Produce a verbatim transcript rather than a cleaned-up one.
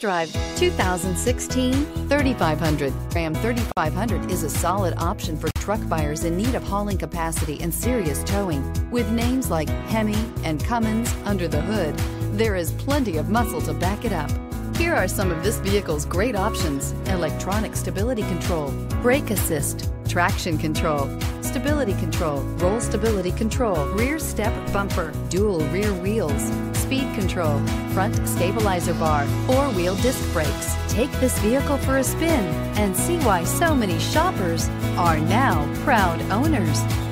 Drive two thousand sixteen thirty-five hundred. Ram thirty-five hundred is a solid option for truck buyers in need of hauling capacity and serious towing. With names like Hemi and Cummins under the hood, there is plenty of muscle to back it up. Here are some of this vehicle's great options: electronic stability control, brake assist, traction control, stability control, roll stability control, rear step bumper, dual rear wheels, speed control, front stabilizer bar, four-wheel disc brakes. Take this vehicle for a spin and see why so many shoppers are now proud owners.